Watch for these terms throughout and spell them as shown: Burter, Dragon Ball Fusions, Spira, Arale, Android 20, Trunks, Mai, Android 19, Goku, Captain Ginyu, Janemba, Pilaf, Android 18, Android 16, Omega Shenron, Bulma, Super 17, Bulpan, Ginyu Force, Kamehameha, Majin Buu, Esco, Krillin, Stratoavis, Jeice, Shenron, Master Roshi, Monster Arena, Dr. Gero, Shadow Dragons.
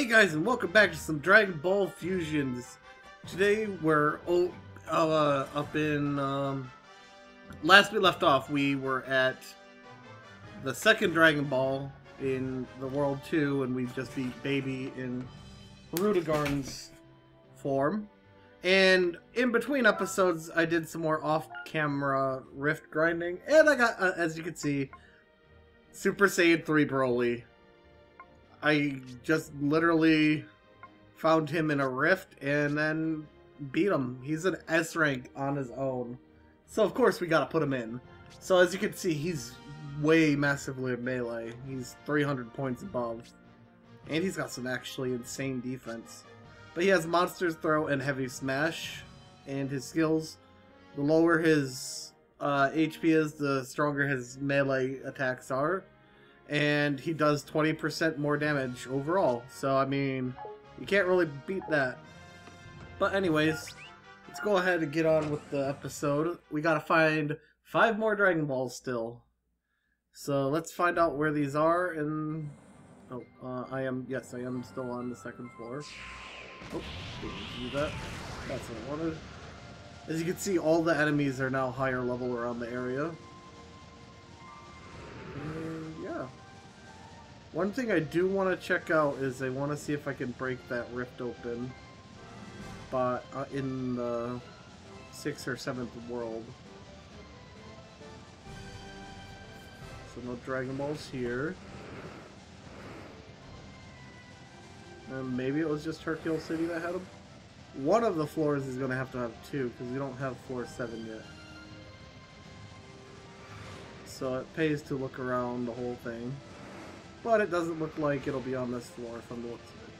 Hey guys, and welcome back to some Dragon Ball Fusions. Today we're up in... last we left off, we were at the second Dragon Ball in the World 2, and we just beat Baby in Rudigarn's form. And in between episodes, I did some more off-camera rift grinding, and I got, as you can see, Super Saiyan 3 Broly. I just literally found him in a rift and then beat him. He's an S rank on his own. So of course we gotta put him in. So as you can see, he's way massively melee. He's 300 points above. And he's got some actually insane defense. But he has Monster's Throw and Heavy Smash. And his skills, the lower his HP is, the stronger his melee attacks are. And he does 20% more damage overall. So, I mean, you can't really beat that. But anyways, let's go ahead and get on with the episode. We gotta find 5 more Dragon Balls still. So, let's find out where these are and... Oh, I am still on the second floor. Oh, didn't do that. That's what I wanted. As you can see, all the enemies are now higher level around the area. One thing I do want to check out is I want to see if I can break that rift open, but in the 6th or 7th world. So no Dragon Balls here. And maybe it was just Hercule City that had them. One of the floors is going to have 2, because we don't have floor 7 yet. So it pays to look around the whole thing. But it doesn't look like it'll be on this floor from the looks of it.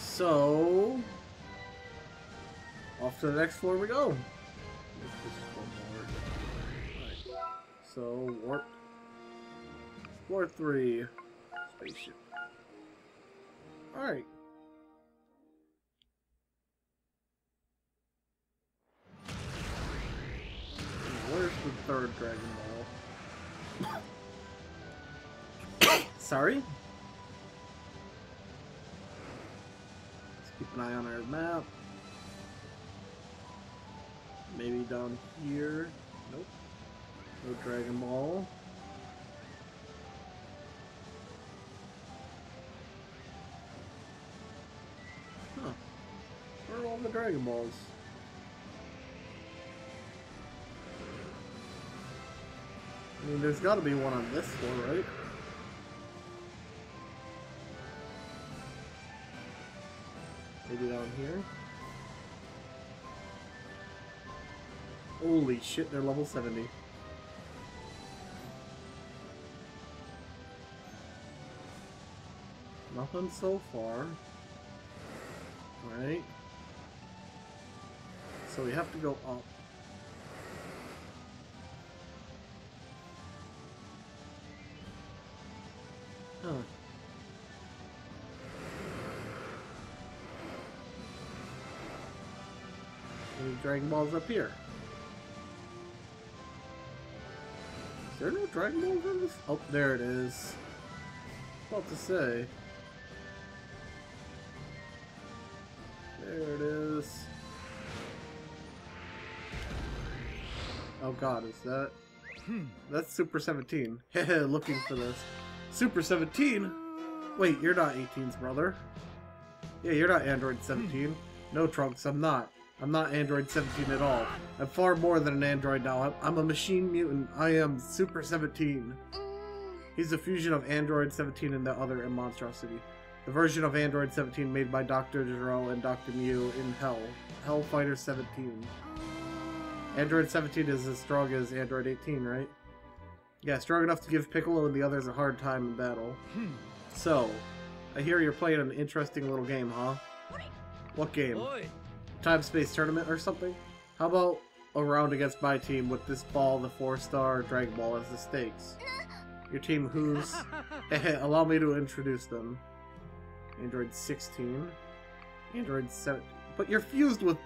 So... off to the next floor we go! Right. So, warp. Floor 3. Spaceship. Alright. Where's the third Dragon Ball? Sorry? Let's keep an eye on our map. Maybe down here. Nope. No Dragon Ball. Huh. Where are all the Dragon Balls? I mean, there's gotta be one on this floor, right? Maybe down here. Holy shit, they're level 70. Nothing so far. Alright. So we have to go up. Huh. Dragon Balls up here. Is there no Dragon Balls in this? Oh, there it is. About to say. There it is. Oh god, is that... That's Super 17. Hehe, looking for this. Super 17? Wait, you're not 18's brother. Yeah, you're not Android 17. No, Trunks, I'm not. I'm not Android 17 at all. I'm far more than an android now. I'm a machine mutant. I am Super 17. He's a fusion of Android 17 and the other monstrosity. The version of Android 17 made by Dr. Gero and Dr. Myuu in Hell. Hellfighter 17. Android 17 is as strong as Android 18, right? Yeah, strong enough to give Piccolo and the others a hard time in battle. So, I hear you're playing an interesting little game, huh? What game? Time-space tournament or something? How about a round against my team with this ball, the 4-star Dragon Ball, as the stakes? Your team who's... Allow me to introduce them. Android 16. Android 17. But you're fused with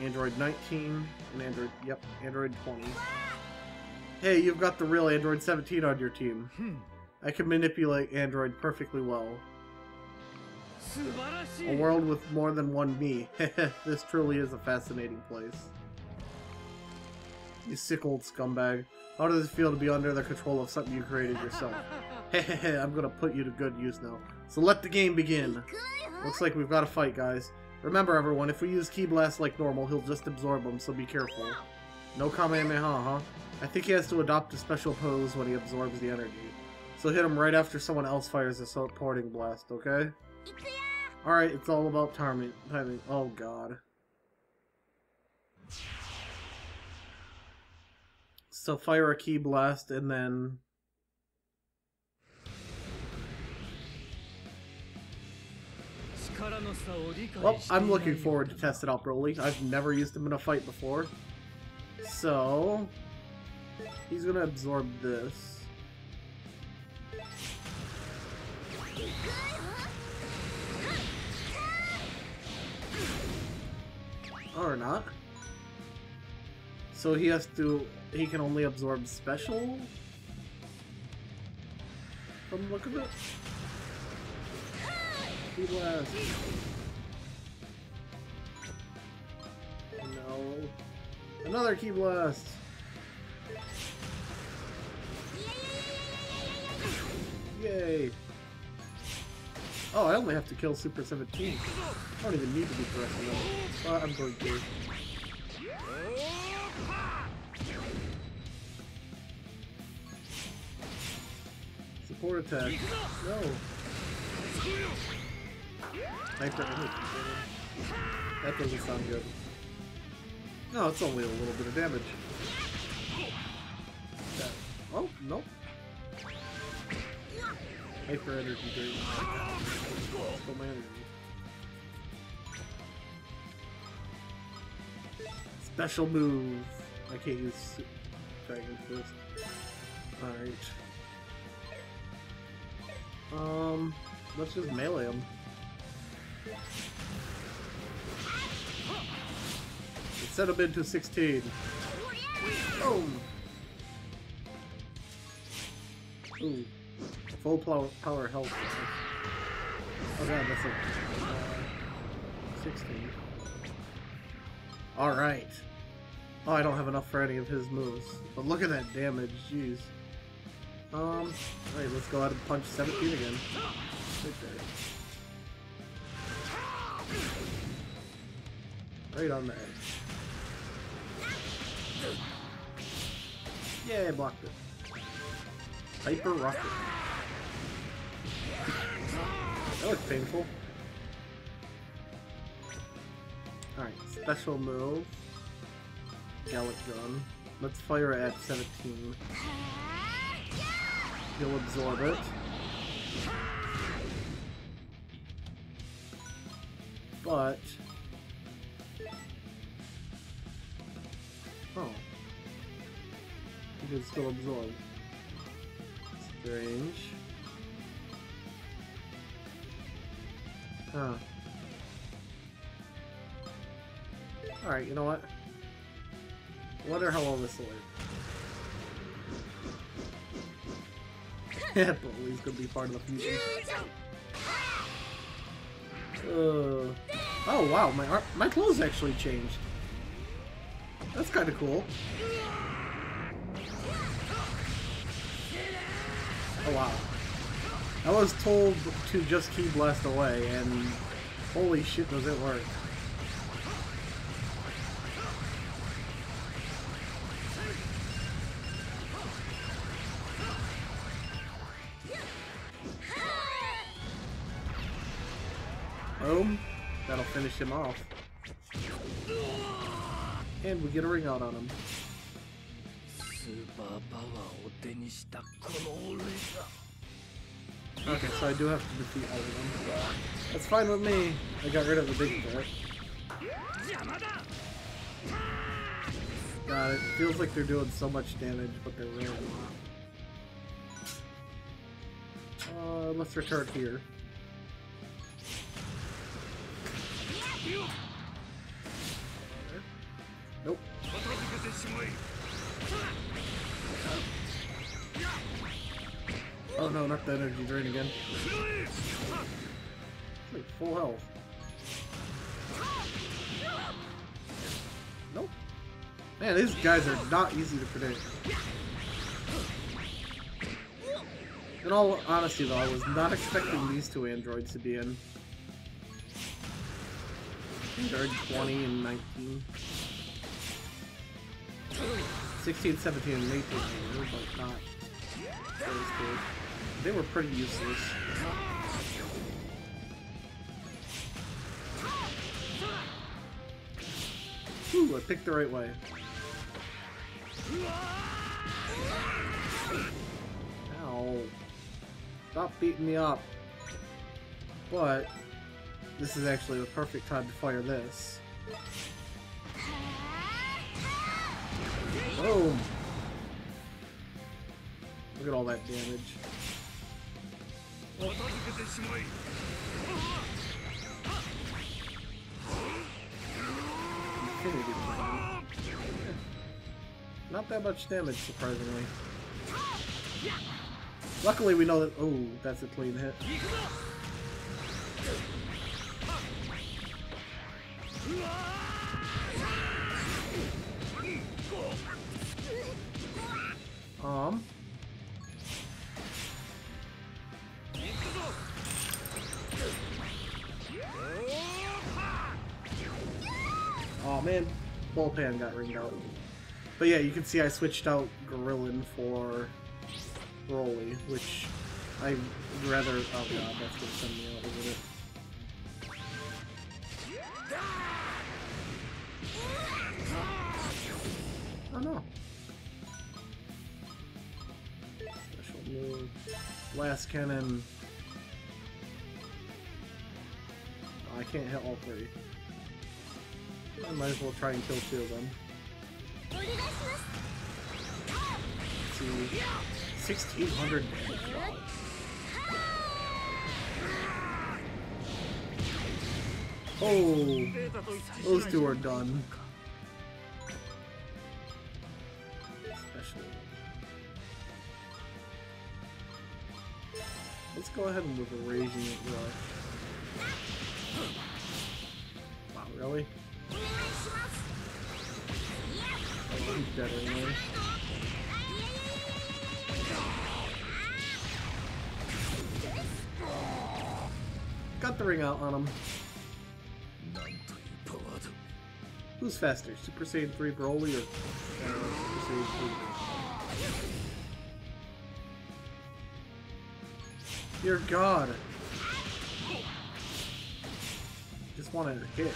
Android 19 and Android... Yep, Android 20. Hey, you've got the real Android 17 on your team. I can manipulate Android perfectly well. A world with more than one me. This truly is a fascinating place. You sick old scumbag. How does it feel to be under the control of something you created yourself? Hehehe, I'm gonna put you to good use now. So let the game begin. Looks like we've got a fight, guys. Remember, everyone, if we use Key Blast like normal, he'll just absorb them, so be careful. No Kamehameha, huh? I think he has to adopt a special pose when he absorbs the energy. So hit him right after someone else fires a supporting blast, okay? Alright, it's all about timing. Oh, God. So fire a Key Blast and then... Well, I'm looking forward to test it out, Broly. I've never used him in a fight before. So... he's gonna absorb this. Or not. So he has to... he can only absorb special? From the look of it? Key Blast. No. Another Key Blast! Yay! Oh, I only have to kill Super 17. I don't even need to be corrected though. I'm going to. Support attack. No! That doesn't sound good. No, it's only a little bit of damage. That, oh, nope. Hyper energy drain. Still my energy. Special move. I can't use Dragon Fist. Alright. Let's just melee him. Set him into 16. Boom! Ooh. Full power health. Oh god, that's a... 16. Alright. Oh, I don't have enough for any of his moves. But look at that damage, jeez. Alright, let's go out and punch 17 again. Right there. Right on the edge. Yeah, I blocked it. Hyper Rocket. That was painful. Alright, special move. Gallic Gun. Let's fire it at 17. He'll absorb it. But... oh. He can still absorb. Strange. Huh. Alright, you know what? I wonder how long this will work. Yeah, but he's gonna be part of the fusion. Oh wow, my clothes actually changed. That's kinda cool. Oh wow. I was told to just Key Blast away, and holy shit does it work. Boom. That'll finish him off. And we get a ring out on him. Okay, so I do have to defeat all of them. That's fine with me. I got rid of the big guy. God, it feels like they're doing so much damage, but they're really not. Let's return here. Nope. Oh no, not the energy drain again. It's like full health. Nope. Man, these guys are not easy to predict. In all honesty though, I was not expecting these two androids to be in. Android 20 and 19. 16, 17, and 18. They were like not that was good. They were pretty useless. Ooh, I picked the right way. Ow. Stop beating me up. But this is actually the perfect time to fire this. Boom! Look at all that damage. Oh. Infinity plan. Not that much damage, surprisingly. Luckily we know that... Oh, that's a clean hit. Oh man, Bulpan got ringed out. But yeah, you can see I switched out Krillin for Broly, which I'd rather... Oh god, that's gonna send me out, isn't it? Oh no. Special move. Blast cannon. Oh, I can't hit all three. I might as well try and kill two of them. Let's see. 1,600 damage. Wow. Oh! Those two are done. Special. Let's go ahead and with a Raging Rush. Wow, really? Oh, he's dead anyway. Got the ring out on him. Who's faster, Super Saiyan 3 Broly or Super Saiyan 3? Dear God! Just wanted to hit.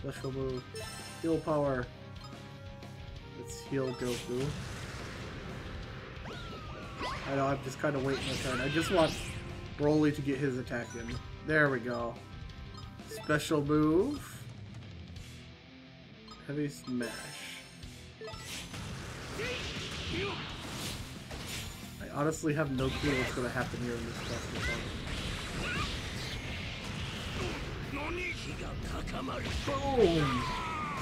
Special move. Heal power. Let's heal Goku. I know, I'm just kind of waiting my turn. I just want Broly to get his attack in. There we go. Special move. Heavy smash. I honestly have no clue what's going to happen here in this battle. Boom!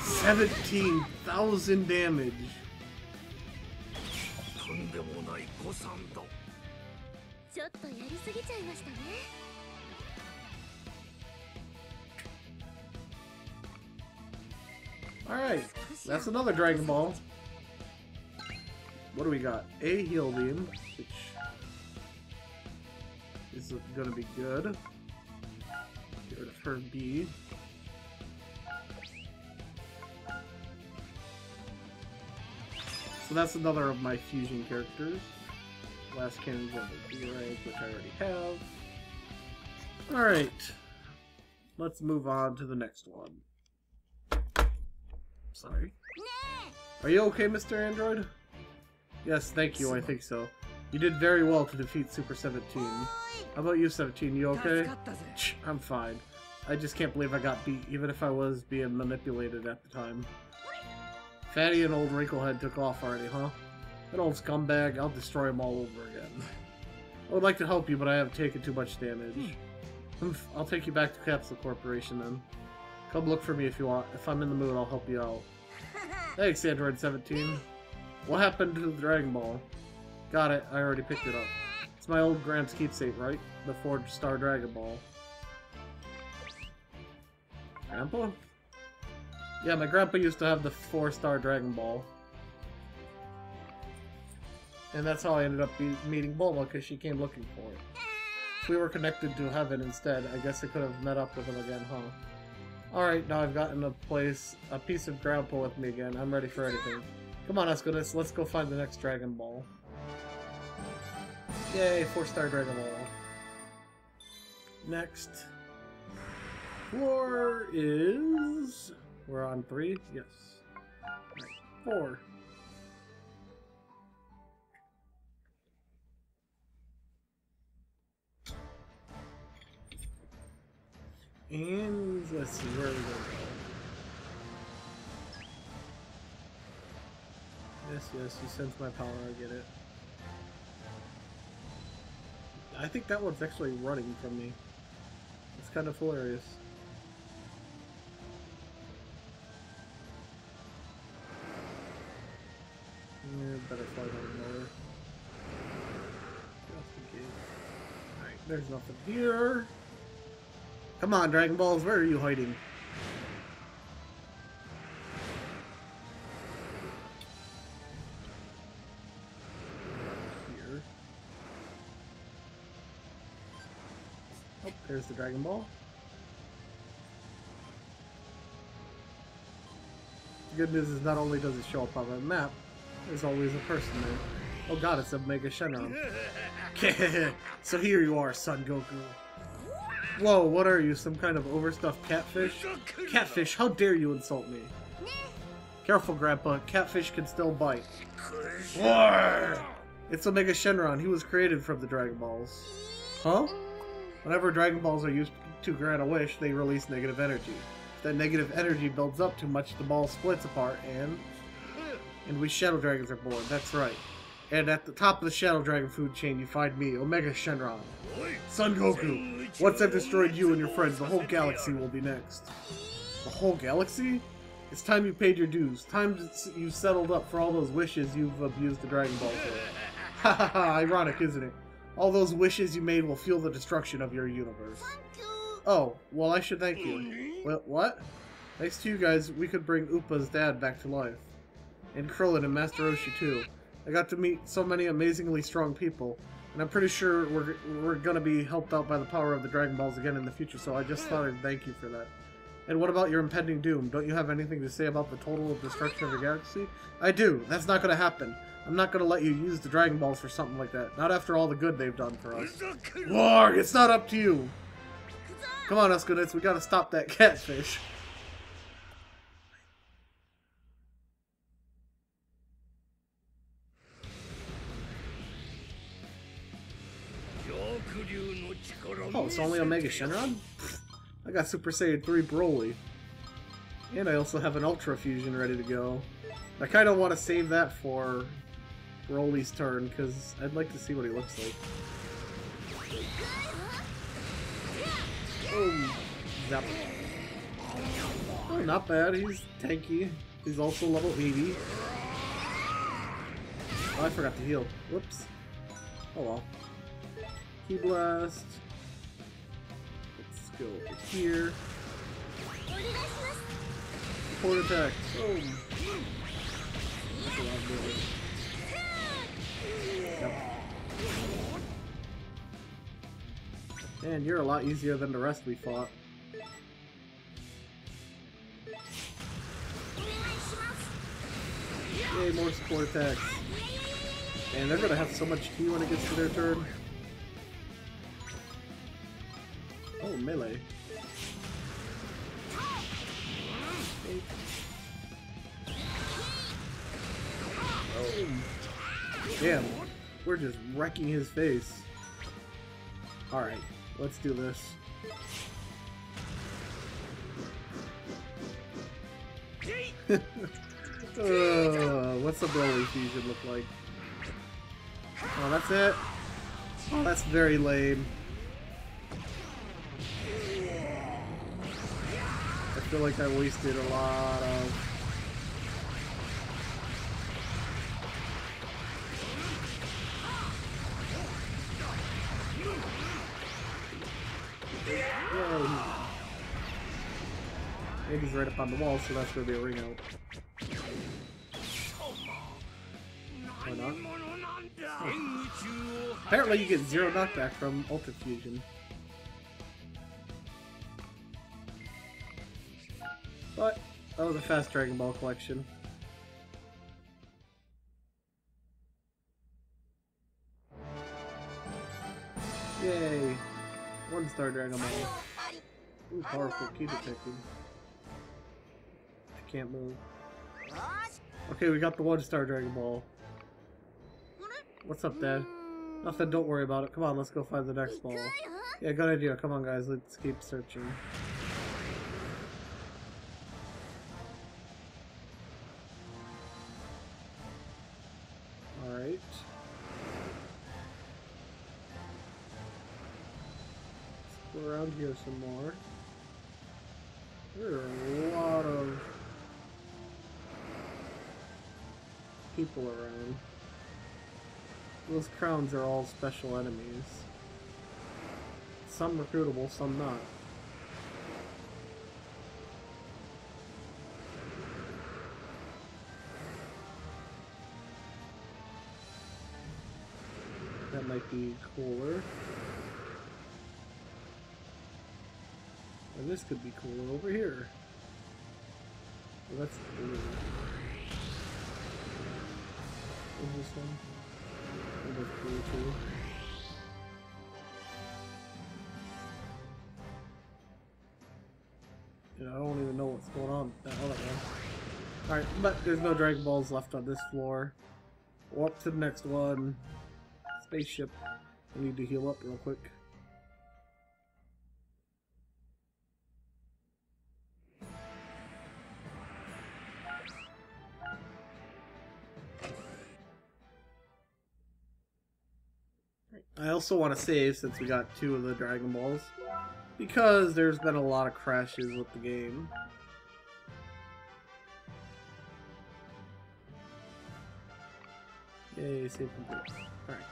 17,000 damage. Alright, that's another Dragon Ball. What do we got? A heal beam, which is gonna be good. Get rid of her B. So that's another of my fusion characters. Last cannon's on the B rank, which I already have. Alright. Let's move on to the next one. Sorry. Are you okay, Mr. Android? Yes, thank you, I think so. You did very well to defeat Super 17. How about you, 17? You okay? I'm fine. I just can't believe I got beat, even if I was being manipulated at the time. Fatty and old Wrinklehead took off already, huh? That old scumbag, I'll destroy him all over again. I would like to help you, but I have taken too much damage. I'll take you back to Capsule Corporation then. Come look for me if you want. If I'm in the mood, I'll help you out. Thanks, Android 17. What happened to the Dragon Ball? Got it, I already picked it up. It's my old Gramps keepsake, right? The forged star Dragon Ball. Grandpa? Yeah, my grandpa used to have the 4-star Dragon Ball. And that's how I ended up meeting Bulma, because she came looking for it. If we were connected to heaven instead, I guess I could have met up with him again, huh? Alright, now I've gotten a piece of grandpa with me again. I'm ready for anything. Come on, Ascodus, let's go find the next Dragon Ball. Yay, 4-star Dragon Ball. Next floor is... We're on 3? Yes. Right, 4. And let's see, where are we going? Yes, yes, you sense my power, I get it. I think that one's actually running from me. It's kind of hilarious. Yeah, better fly down another. Just in case. Alright, there's nothing here. Come on, Dragon Balls, where are you hiding? Here. Oh, there's the Dragon Ball. The good news is not only does it show up on the map, there's always a person there. Oh god, it's Omega Shenron. So here you are, Son Goku. Whoa, what are you, some kind of overstuffed catfish? Catfish, how dare you insult me? Careful, Grandpa. Catfish can still bite. War! It's Omega Shenron. He was created from the Dragon Balls. Huh? Whenever Dragon Balls are used to grant a wish, they release negative energy. If that negative energy builds up too much, the ball splits apart and we Shadow Dragons are born. That's right. And at the top of the Shadow Dragon food chain, you find me, Omega Shenron. Son Goku, once I've destroyed you and your friends, the whole galaxy will be next. The whole galaxy? It's time you paid your dues. Time you settled up for all those wishes you've abused the Dragon Ball for. Ha ha ha, ironic, isn't it? All those wishes you made will fuel the destruction of your universe. Oh, well I should thank you. What? Thanks to you guys, we could bring Upa's dad back to life. And Krillin and Master Roshi too. I got to meet so many amazingly strong people, and I'm pretty sure we're gonna be helped out by the power of the Dragon Balls again in the future, so I just thought I'd thank you for that. And what about your impending doom? Don't you have anything to say about the total destruction of the galaxy? I do. That's not gonna happen. I'm not gonna let you use the Dragon Balls for something like that. Not after all the good they've done for us. War! It's not up to you! Come on, Ascodus, we gotta stop that catfish. Oh, it's only Omega Shenron? I got Super Saiyan 3 Broly. And I also have an Ultra Fusion ready to go. I kind of want to save that for Broly's turn, because I'd like to see what he looks like. Oh, zap. Oh, not bad. He's tanky. He's also level 80. Oh, I forgot to heal. Whoops. Oh well. Key Blast. Let's go over here. Port attack. Boom. That's a lot of damage. Yep. Man, you're a lot easier than the rest we fought. Yay, more support attacks. Man, they're gonna have so much key when it gets to their turn. Oh, melee. Oh. Damn, we're just wrecking his face. Alright, let's do this. What's the Broly fusion look like? Oh, that's it? Oh, that's very lame. I feel like I wasted a lot of Yay. Maybe he's right up on the wall, so that's going to be a ring out. Or not. Apparently you get zero knockback from Ultra Fusion. But that was a fast Dragon Ball collection. Yay! 1-star Dragon Ball. Ooh, powerful key detected. I can't move. Okay, we got the 1-star Dragon Ball. What's up, Dad? Nothing, don't worry about it. Come on, let's go find the next ball. Yeah, good idea. Come on, guys. Let's keep searching. Alright. Let's go around here some more. There are a lot of people around. Those crowns are all special enemies. Some recruitable, some not. That might be cooler. And this could be cooler over here. Well, that's blue. What's this one? You know, I don't even know what's going on with that other one. Alright, but there's no Dragon Balls left on this floor. Walk to the next one. Spaceship. I need to heal up real quick. I also want to save since we got 2 of the Dragon Balls, because there's been a lot of crashes with the game. Yay, save complete. Alright.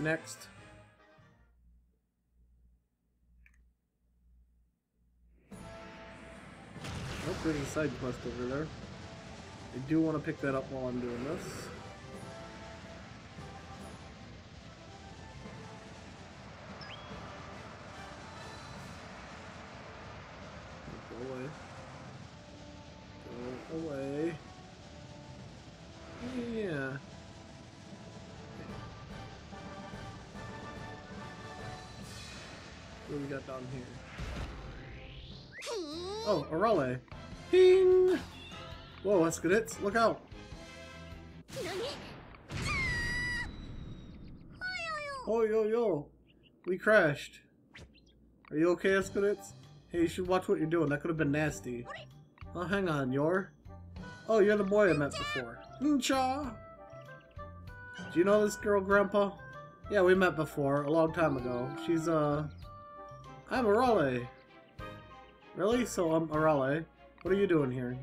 Next. Nope, there's a side quest over there. I do want to pick that up while I'm doing this. Down here. Oh, Arale. Ping! Whoa, that's good hits. Look out! Oh, yo, yo! We crashed. Are you okay, Escudits? Hey, you should watch what you're doing. That could have been nasty. Oh, hang on, you're... Oh, you're the boy I met before. Ncha! Do you know this girl, Grandpa? Yeah, we met before, a long time ago. She's, I'm Arale! Really? So I'm Arale. What are you doing here?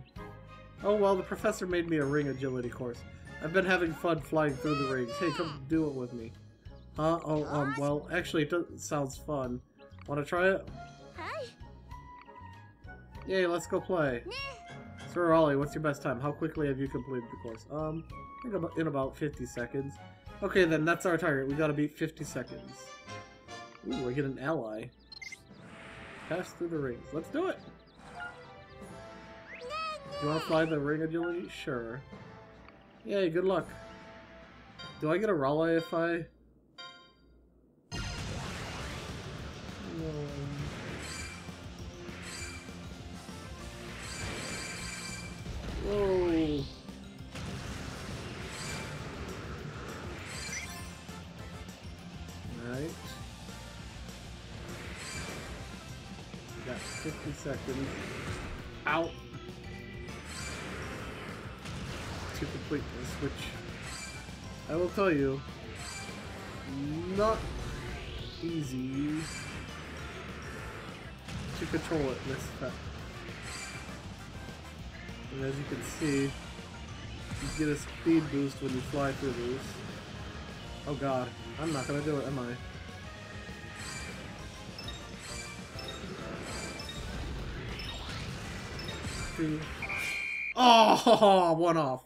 Oh well, the professor made me a ring agility course. I've been having fun flying through the rings. Hey, come do it with me. Huh? Oh, well, actually it sounds fun. Wanna try it? Yay, let's go play. So Arale, what's your best time? How quickly have you completed the course? I think in about 50 seconds. Okay then, that's our target. We gotta beat 50 seconds. Ooh, I get an ally. Pass through the rings. Let's do it! Do you want to fly the ring agility? Sure. Yay, good luck. Do I get a Raleigh if I... No. Whoa! Alright. 50 seconds. Out. To complete this, which I will tell you, not easy to control it this time. And as you can see, you get a speed boost when you fly through these. Oh god, I'm not gonna do it, am I? to... Oh, one off.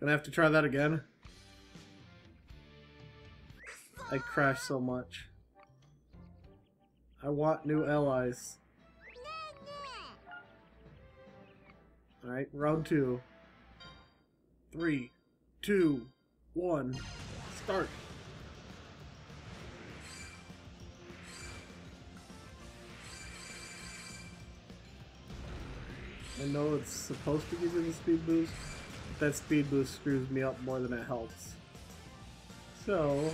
Gonna have to try that again. I crash so much. I want new allies. Alright, round two. 3, 2, 1, start. I know it's supposed to give me the speed boost, but that speed boost screws me up more than it helps. So,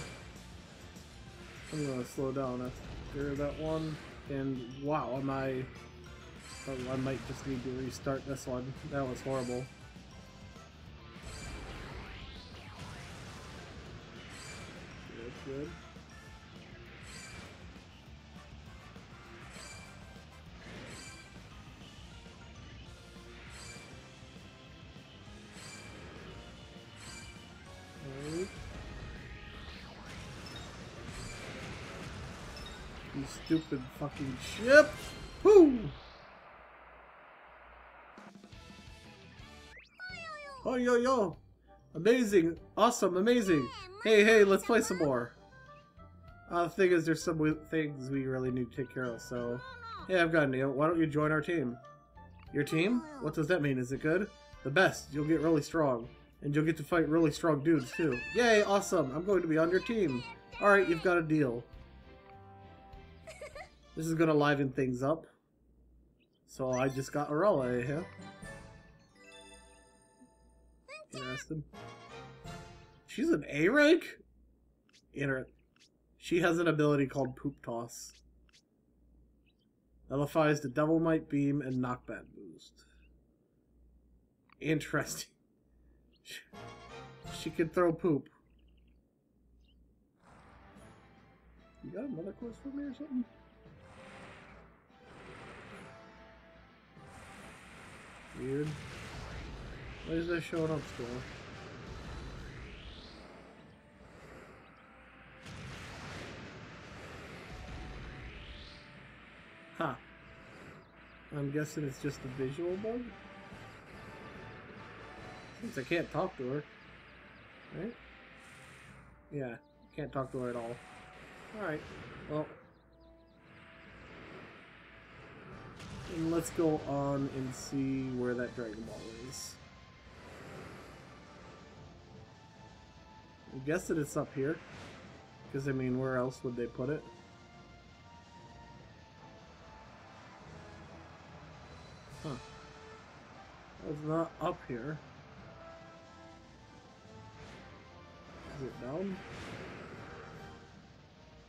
I'm gonna slow down after that one, and wow, am I... I might just need to restart this one. That was horrible. Good, good. You stupid fucking ship! Whoo! Oh, yo, yo! Amazing! Awesome! Amazing! Hey, hey, let's play some more! The thing is, there's some things we really need to take care of, so... Hey, I've got a deal. Why don't you join our team? Your team? What does that mean? Is it good? The best! You'll get really strong. And you'll get to fight really strong dudes, too. Yay! Awesome! I'm going to be on your team! Alright, you've got a deal. This is gonna liven things up. So I just got Arale here. Interesting. She's an A rank? Interesting. She has an ability called Poop Toss. Nullifies the Devil Might Beam and Knockback Boost. Interesting. She can throw poop. You got another quest for me or something? Weird. What is that showing up for? Huh. I'm guessing it's just a visual bug? Since I can't talk to her. Right? Yeah, can't talk to her at all. Alright, well. And let's go on and see where that Dragon Ball is. I'm guessing it's up here. Because, I mean, where else would they put it? Huh. It's not up here. Is it down?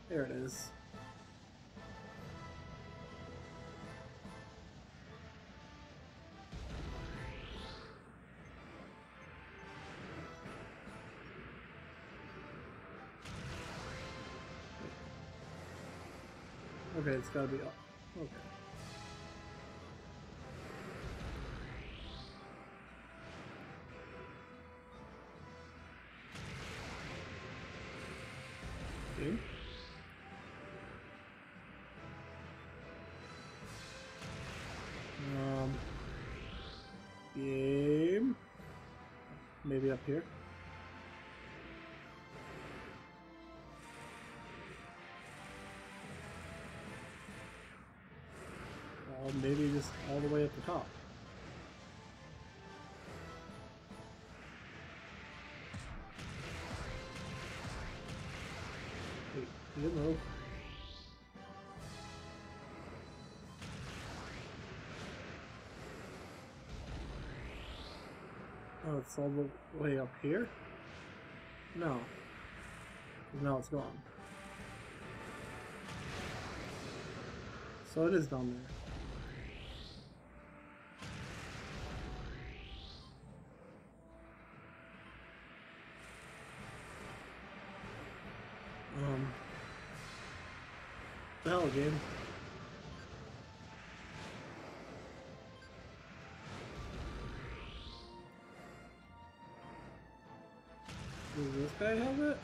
There it is. Okay, it's gotta be up. Okay. Okay. Game. Maybe up here. Maybe just all the way at the top. Wait, you know. Oh, it's all the way up here? No. Now it's gone. So it is down there. The hell, game. Does this guy have it?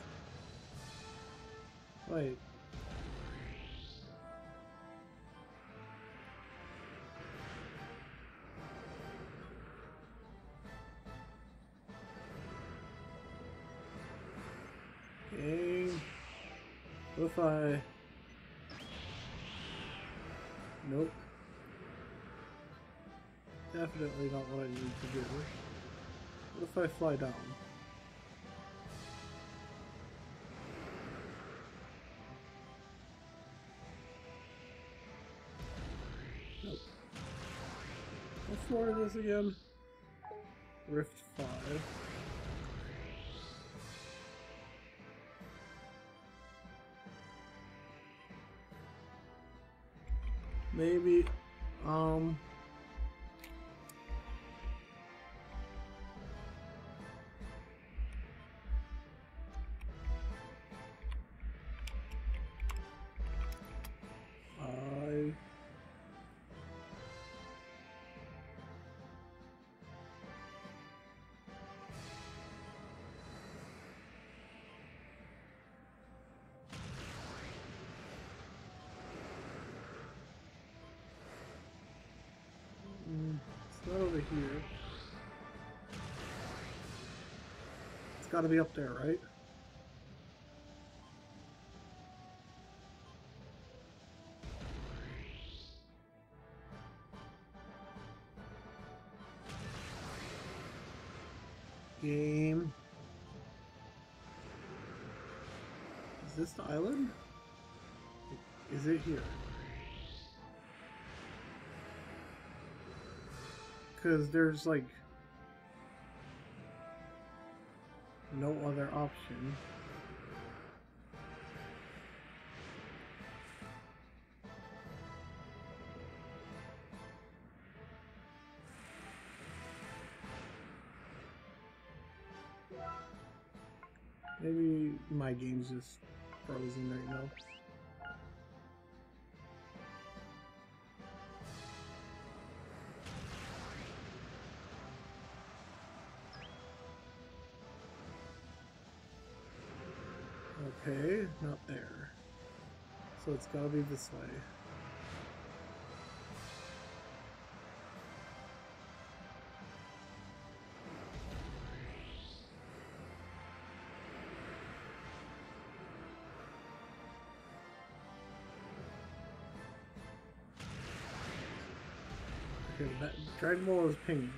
Wait. Aim. What if I... Nope. Definitely not what I need to do. What if I fly down? Nope. What floor is this again? Rift 5. Maybe, over here. It's got to be up there, right? Game. Is this the island? Is it here? Because there's like no other option. Maybe my game's just frozen right now. Okay, not there. So it's gotta be this way. Okay, that Dragon Ball is pinging.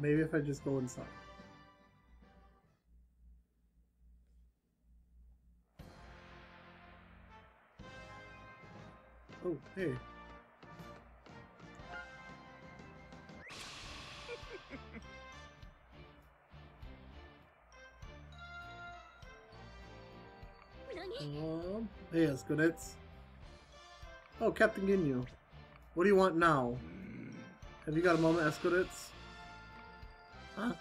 Maybe if I just go inside. Oh, hey. Hey, Esconets. Oh, Captain Ginyu. What do you want now? Have you got a moment, Esconets? Huh?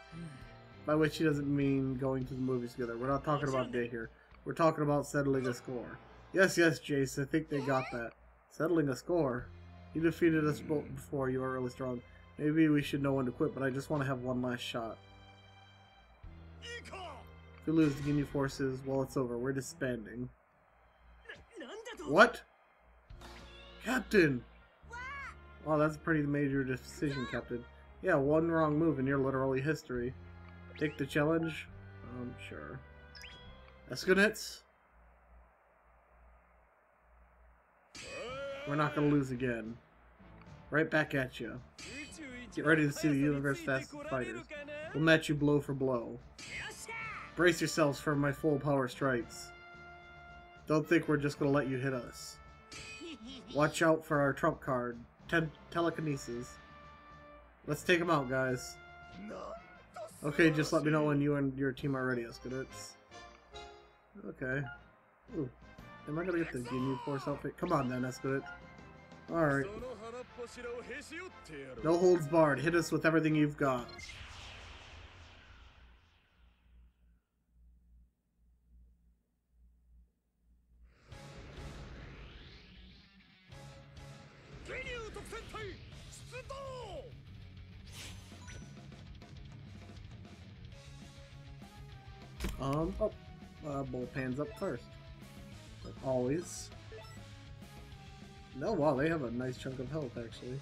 By which he doesn't mean going to the movies together. We're not talking about date here. We're talking about settling a score. Yes, yes, Jeice. I think they got that. Settling a score? You defeated us both before. You are really strong. Maybe we should know when to quit, but I just want to have one last shot. If we lose the Ginyu forces, well, it's over. We're disbanding. What? Captain! Wow, that's a pretty major decision, Captain. Yeah, one wrong move and you're literally history. Take the challenge? Sure. Esconets? We're not gonna lose again. Right back at you. Get ready to see the universe's fastest fighters. We'll match you blow for blow. Brace yourselves for my full power strikes. Don't think we're just gonna let you hit us. Watch out for our trump card. Telekinesis. Let's take them out, guys. Okay, just let me know when you and your team are ready, Esconets. Okay. Ooh. Am I gonna get the Ginyu Force outfit? Come on then, Esconets. Alright. No holds barred. Hit us with everything you've got. Bulpan's up first. Like always. No, wow, they have a nice chunk of health, actually.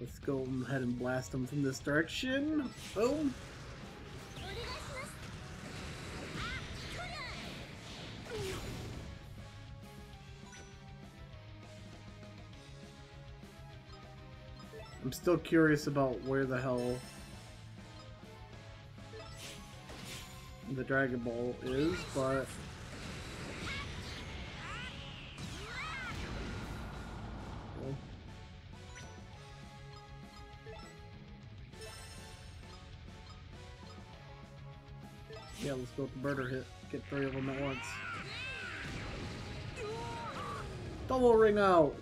Let's go ahead and blast them from this direction. Boom. I'm still curious about where the hell the Dragon Ball is, but okay. Yeah, let's go with the Burter hit. Get three of them at once. Double ring out!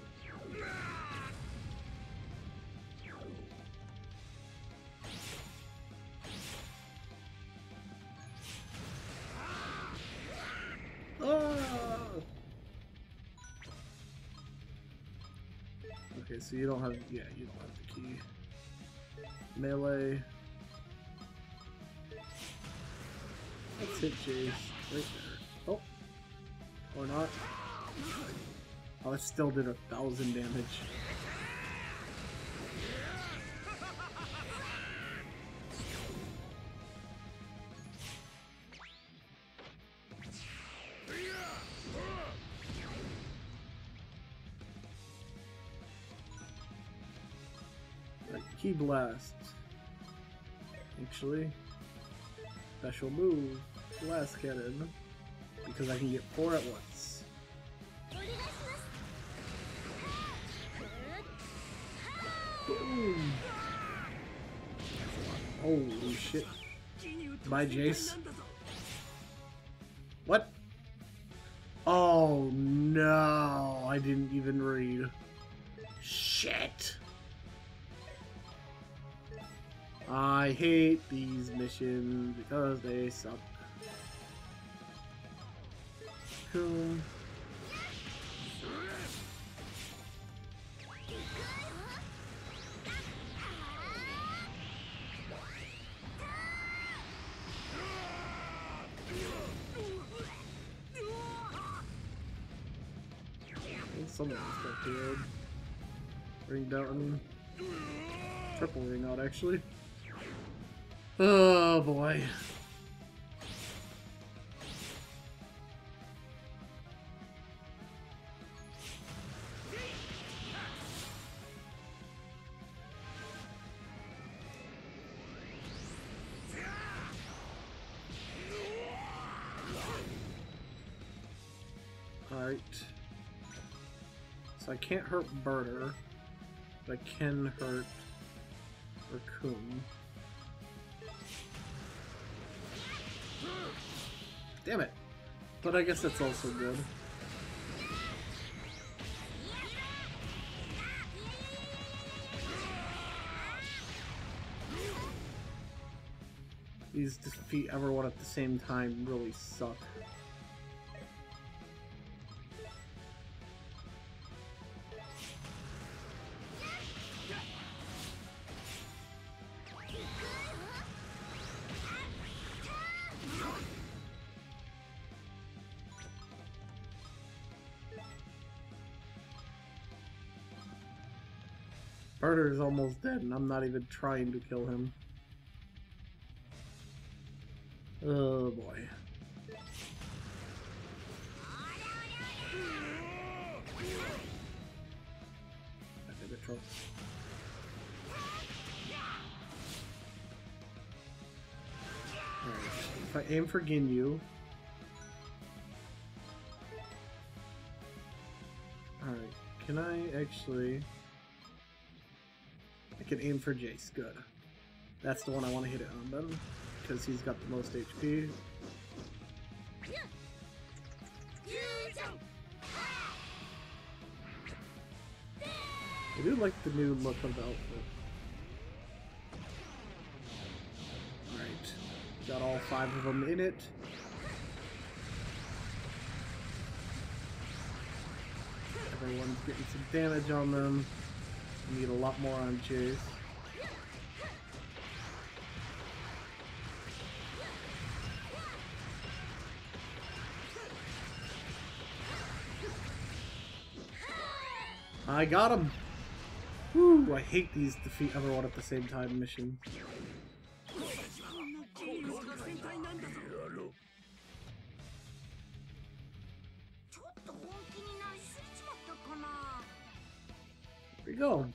Okay, so you don't have, yeah, you don't have the key. Melee. Let's hit Jeice right there. Oh, or not. Oh, it still did 1,000 damage. Key blast. Actually, special move, blast cannon, because I can get 4 at once. Boom! Holy shit! Bye, Jeice. What? Oh no! I didn't even read. Shit! I hate these missions because they suck. Cool. Someone got killed. Ring down. Triple ring out, actually. Oh boy. Alright. So I can't hurt Burter, but I can hurt Raccoon. Damn it. But I guess that's also good. These defeat everyone at the same time really suck. Burter is almost dead, and I'm not even trying to kill him. Oh boy. I did it, Trunks. Alright, if I aim for Ginyu. Alright, can I actually. Can aim for Jeice. Good. That's the one I want to hit it on them, because he's got the most HP. I do like the new look of the outfit. Alright. Got all 5 of them in it. Everyone's getting some damage on them. Need a lot more on Jeice. I got him! Woo, I hate these defeat everyone at the same time missions. There we go.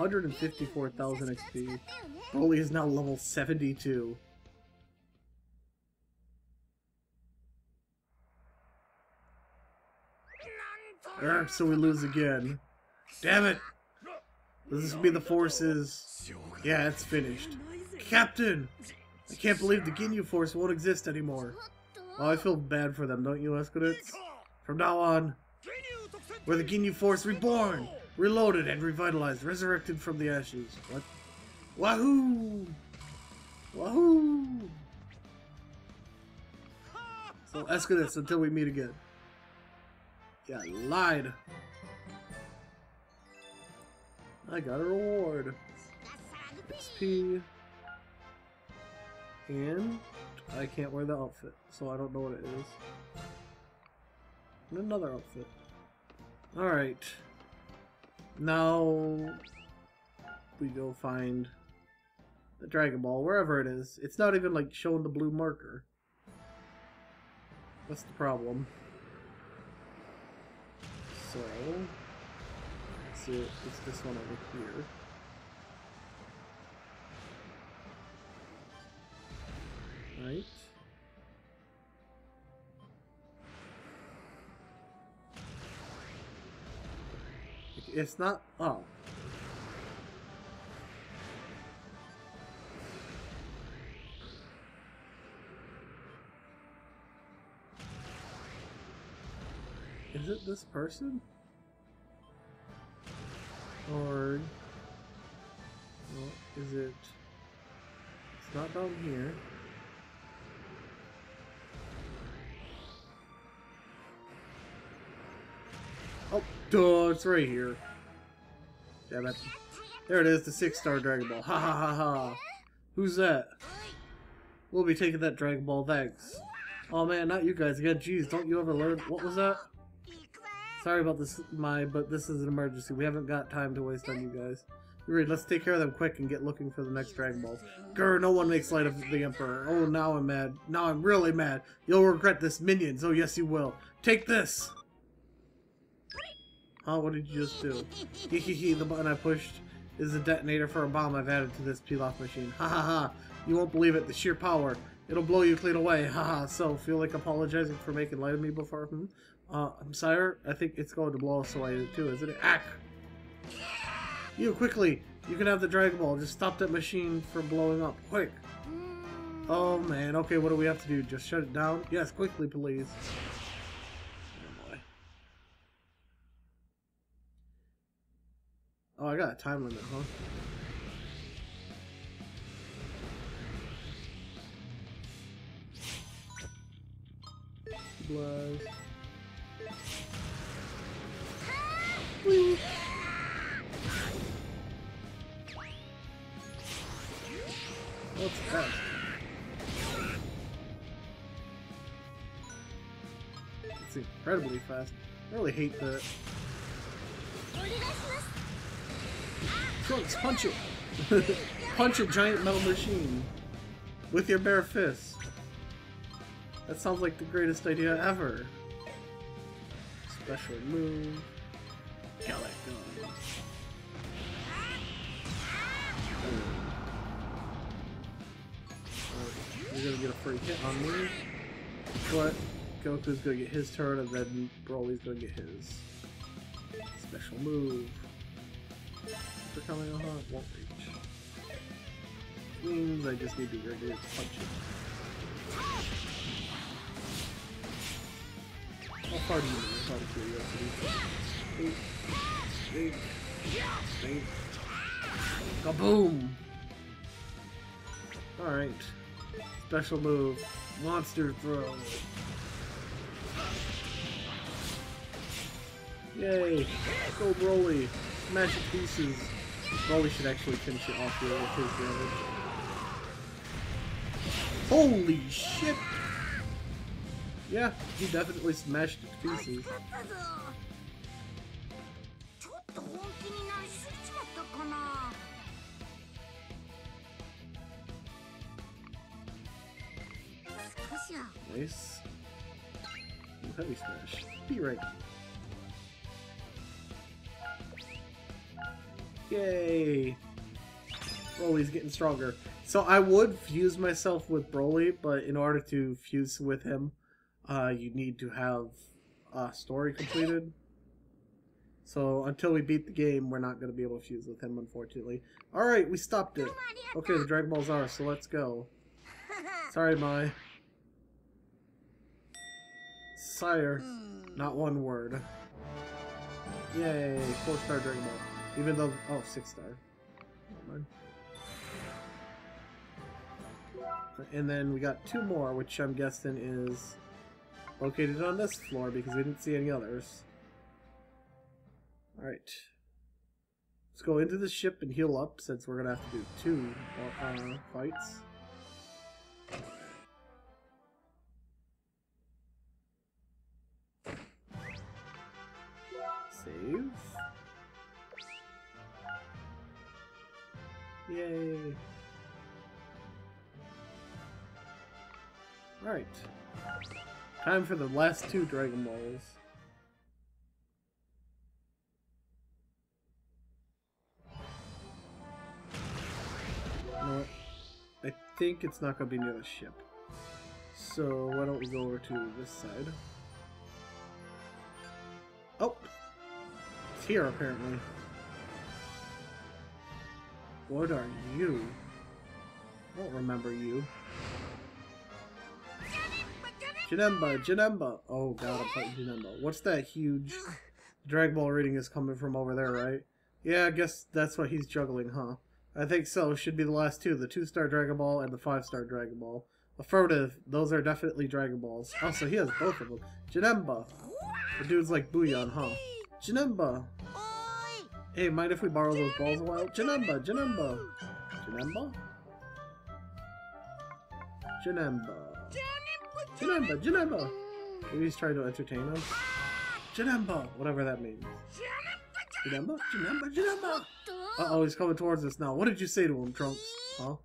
154,000 XP. Broly is now level 72. So we lose again. Damn it! This will be the forces. Yeah, it's finished. Captain! I can't believe the Ginyu Force won't exist anymore. Oh, I feel bad for them, don't you, Escuditz? From now on, we're the Ginyu Force reborn! Reloaded and revitalized, resurrected from the ashes. What? Wahoo! Wahoo! So, Escuditz, until we meet again. Yeah, I lied. I got a reward. XP. And I can't wear the outfit, so I don't know what it is. And another outfit. Alright. Now we go find the Dragon Ball, wherever it is. It's not even like showing the blue marker. That's the problem. So, let's see, it's this one over here. Right. It's not. Oh. Is it this person? Or well, is it? It's not down here. Oh, duh! It's right here. Damn it! There it is, the 6-star Dragon Ball. Ha ha ha ha! Who's that? We'll be taking that Dragon Ball, thanks. Oh man, not you guys again. Jeez, don't you ever learn? What was that? Sorry about this, Mai, but this is an emergency. We haven't got time to waste on you guys. Agreed, let's take care of them quick and get looking for the next Dragon Balls. Grr, no one makes light of the Emperor. Oh, now I'm mad. Now I'm really mad. You'll regret this, minions. Oh, yes, you will. Take this! Huh, what did you just do? Hehehe, the button I pushed is the detonator for a bomb I've added to this Pilaf machine. Ha ha ha. You won't believe it. The sheer power. It'll blow you clean away. Ha ha. So, feel like apologizing for making light of me before? Hmm? I'm sorry, I think it's going to blow us away too, isn't it? Ack! You, quickly! You can have the Dragon Ball. Just stop that machine from blowing up. Quick! Oh man, okay, what do we have to do? Just shut it down? Yes, quickly, please. Oh boy. Oh, I got a time limit, huh? Blast. Whee. What's that? It's incredibly fast. I really hate that. Trunks, punch it! Punch a giant metal machine with your bare fists. That sounds like the greatest idea ever. Special move. Galactic. You're gonna get a free hit on me. But Goku's gonna get his turn and then Broly's gonna get his. Special move. Super coming on, won't reach. Means I just need to regulate punch it. I'll pardon you, it's out of curiosity. Bing, bing, bing. Kaboom! Alright. Special move. Monster throw. Yay! Go Broly! Magic pieces. Broly should actually finish it off here with his damage. Holy shit! Yeah, he definitely smashed it to pieces. Nice. Heavy Smash. Be right. Yay! Broly's getting stronger. So I would fuse myself with Broly, but in order to fuse with him, you need to have a story completed. So until we beat the game, we're not going to be able to fuse with him, unfortunately. Alright, we stopped it. Okay, the Dragon Balls are, so let's go. Sorry, Mai. Sire. Not one word. Yay, 4-star Dragon Ball. Even though... Oh, 6-star. And then we got 2 more, which I'm guessing is located on this floor because we didn't see any others. Alright. Let's go into the ship and heal up since we're going to have to do 2 fights. Save. Yay. Alright. Time for the last 2 Dragon Balls. You know what? I think it's not going to be near the ship. So why don't we go over to this side? Oh! It's here apparently. What are you? I don't remember you. Janemba! Janemba! Oh god, I'm fighting Janemba. What's that huge... Dragon Ball reading is coming from over there, right? Yeah, I guess that's what he's juggling, huh? I think so. Should be the last 2. The 2-star Dragon Ball and the 5-star Dragon Ball. Affirmative. Those are definitely Dragon Balls. Oh, so he has both of them. Janemba! The dude's like Booyan, huh? Janemba! Hey, mind if we borrow those balls a while? Janemba! Janemba! Janemba? Janemba. Janemba! Janemba! Maybe he's trying to entertain us. Janemba! Whatever that means. Janemba! Janemba! Janemba! Uh-oh, he's coming towards us now. What did you say to him, Trunks? Huh?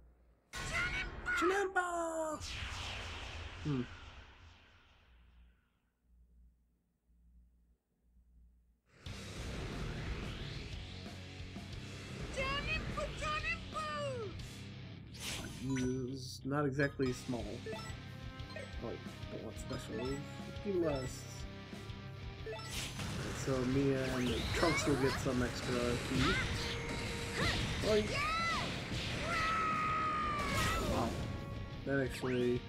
Janemba! Hmm. He's not exactly small. Oh, but what's special? He lasts. So me and the Trunks will get some extra heat. Like, wow, that actually.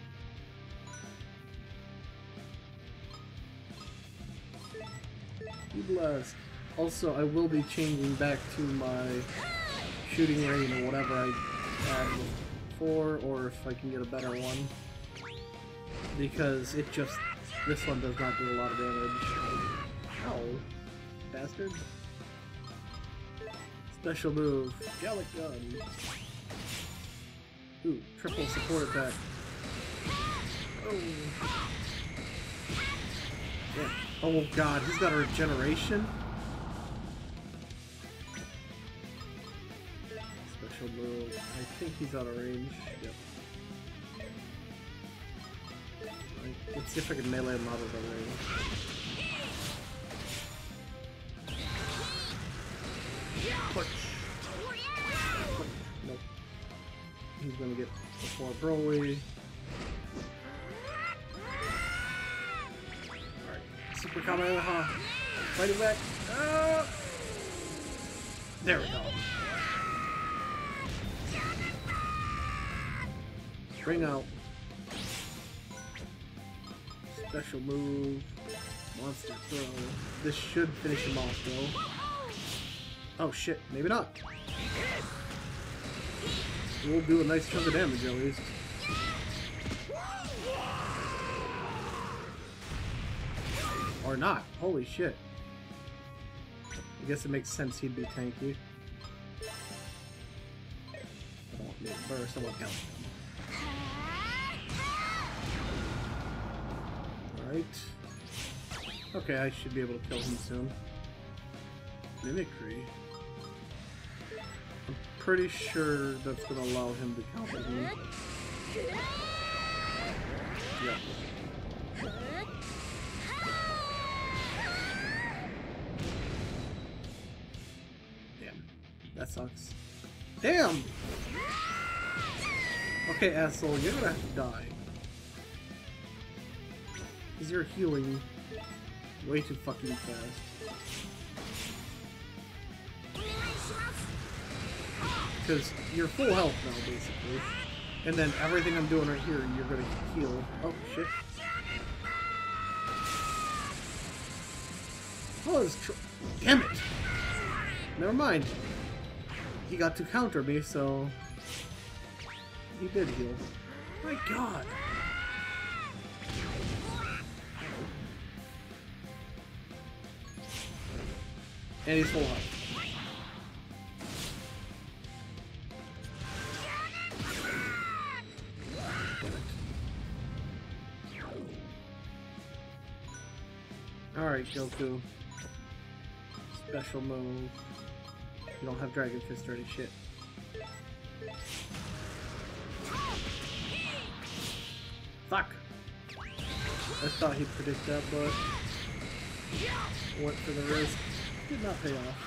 He blast. Also, I will be changing back to my shooting range or whatever I had before, or if I can get a better one. Because it just, this one does not do a lot of damage. Ow. Bastard. Special move. Gallic Gun. Ooh, triple support attack. Oh. Yeah. Oh god, he's got a regeneration? Special move. I think he's out of range. Yep. Let's see if I can melee him out of the range. Clutch. Nope. He's gonna get before Broly. Alright. Super Kamehameha. Fight him back. Oh! There we go. Bring out. Special move, monster throw. This should finish him off, though. Oh shit, maybe not. We'll do a nice chunk of damage at least. Or not. Holy shit. I guess it makes sense he'd be tanky. I don't want me to burst. I want help. Okay, I should be able to kill him soon. Mimicry. I'm pretty sure that's going to allow him to counter me. Yeah. Damn. That sucks. Damn! Okay, asshole, you're gonna have to die. Because you're healing way too fucking fast. Because you're full health now, basically. And then everything I'm doing right here, you're gonna heal. Oh, shit. Oh, there's damn it! Never mind. He got to counter me, so... He did heal. My god! And he's full up. Alright, Goku. Special move. You don't have Dragon Fist or any shit. Fuck! I thought he'd predict that, but... went for the risk. Did not pay off.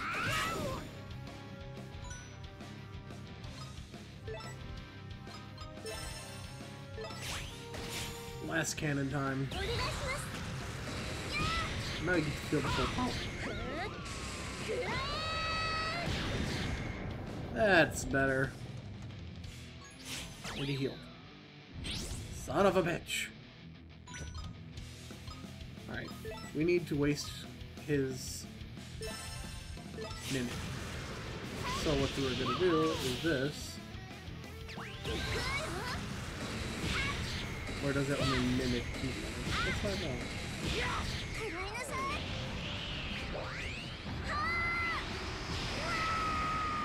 Last cannon time. Now you get to kill the whole thing. That's better. And he healed. Son of a bitch! Alright, we need to waste his mimic. So what we're gonna do is this. Or does it only mimic people? Let's find out.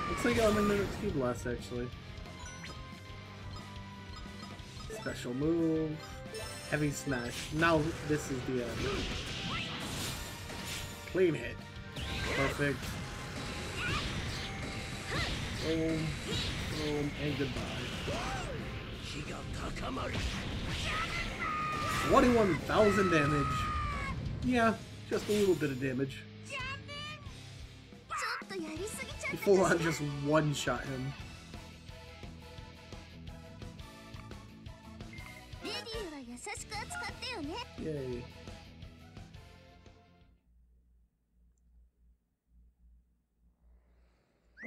Looks like it only mimics Speed Blast, actually. Special move, heavy smash. Now this is the end. Clean hit. Perfect. Boom, boom, and goodbye. 21,000 damage. Yeah, just a little bit of damage. Before I just one-shot him. Yay.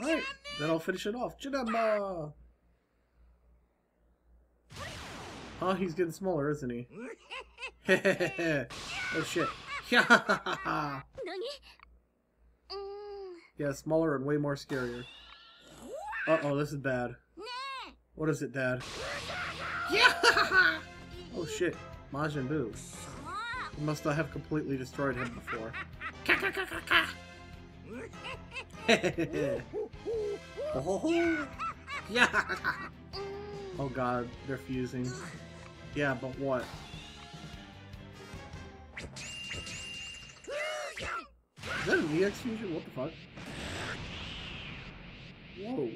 Alright, then I'll finish it off. Janemba! Oh, he's getting smaller, isn't he? Oh shit. Yeah, smaller and way more scarier. Uh-oh, this is bad. What is it, Dad? Oh shit. Majin Buu. We must not have completely destroyed him before. Oh god, they're fusing. Yeah, but what? Is that an EX fusion? What the fuck? Whoa.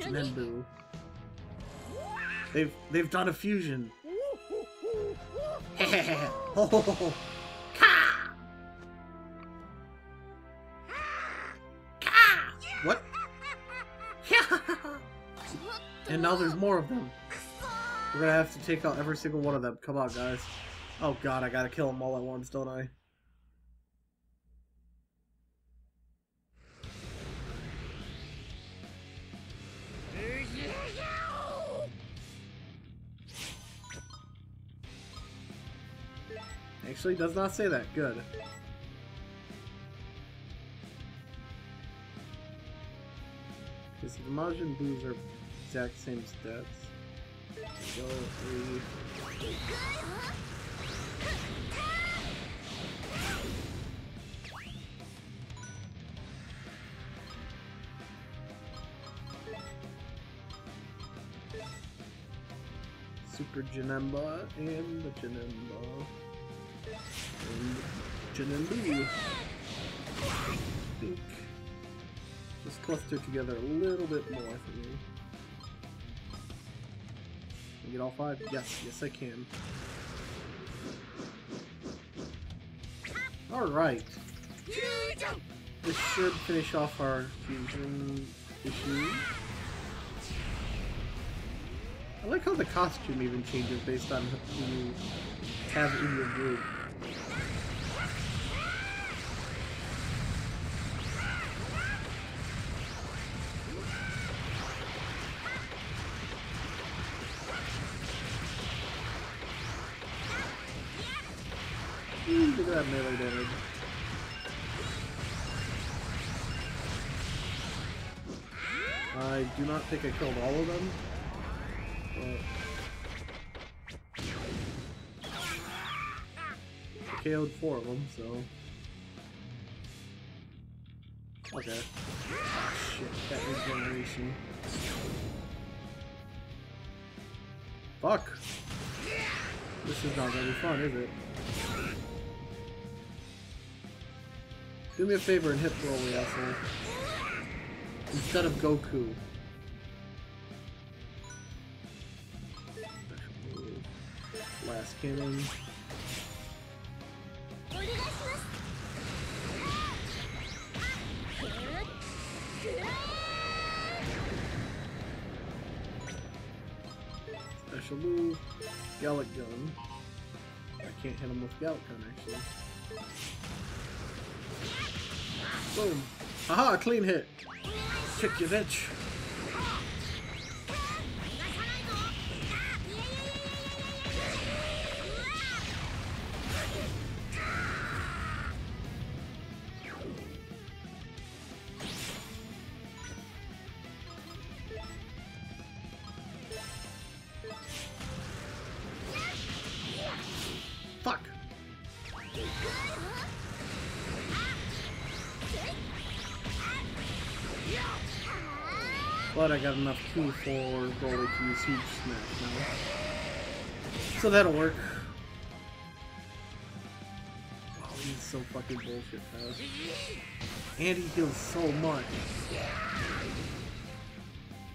Janemba. They've done a fusion. What? And now there's more of them. We're gonna have to take out every single one of them. Come on, guys. Oh god, I gotta kill them all at once, don't I? Actually does not say that. Good. Because Majin Buu's are exact same stats. Go three. Super Janemba and the Janemba. Janemba. Just cluster together a little bit more for me. Can I get all five? Yes, yes I can. Alright. This should finish off our fusion issue. I like how the costume even changes based on who you have in your group. Look at that melee damage. I do not think I killed all of them. I KO'd four of them, so... Okay. Oh, shit, that regeneration. Fuck! This is not gonna be fun, is it? Do me a favor and hit Broly, asshole. Instead of Goku. Last cannon. Special move. Gallic gun. I can't hit him with Gallic gun, actually. Boom! Aha! Clean hit! Kick your bitch! But I got enough Q for Broly to use Huge Smash now. So that'll work. Wow, he's so fucking bullshit fast. And he heals so much.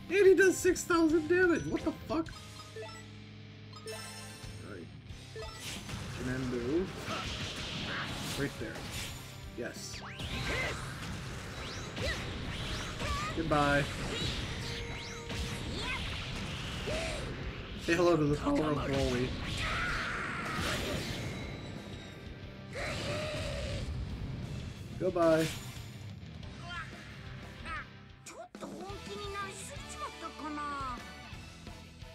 And he does 6,000 damage! What the fuck? Alright. Janemba. Right there. Yes. Goodbye. Say hello to the power of Broly. Goodbye.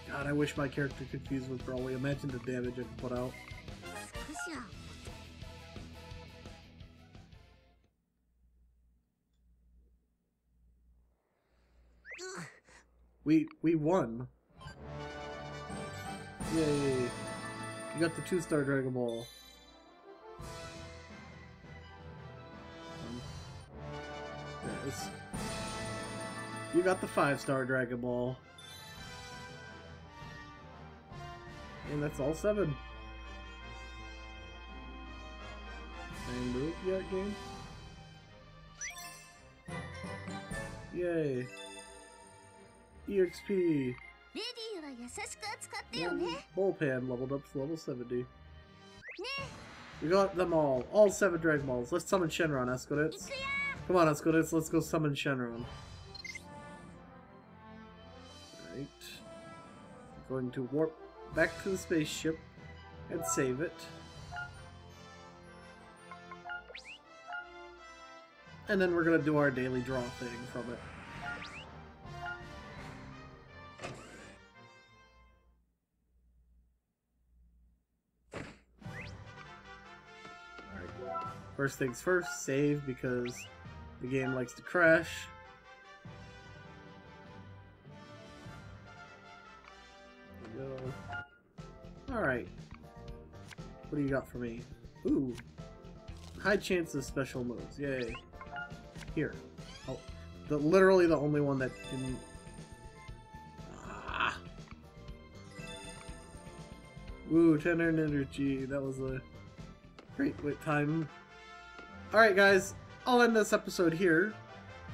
God, I wish my character could fuse with Broly. Imagine the damage I could put out. We won. Yay! You got the 2-star Dragon Ball. Yes. You got the 5-star Dragon Ball. And that's all 7. Same move yet, game? Yay! EXP! Bulpan leveled up to level 70. We got them all. All 7 Dragon Balls. Let's summon Shenron, Escudits. Come on, Escudits. Let's go summon Shenron. Alright. I'm going to warp back to the spaceship and save it. And then we're going to do our daily draw thing from it. First things first, save, because the game likes to crash. There we go. Alright. What do you got for me? Ooh. High chance of special moves. Yay. Here. Oh. Literally the only one that didn't... Ah. Ooh, 10 earned energy. That was a great wait time. Alright guys, I'll end this episode here.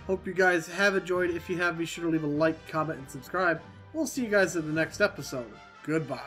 Hope you guys have enjoyed. If you have, be sure to leave a like, comment, and subscribe. We'll see you guys in the next episode. Goodbye.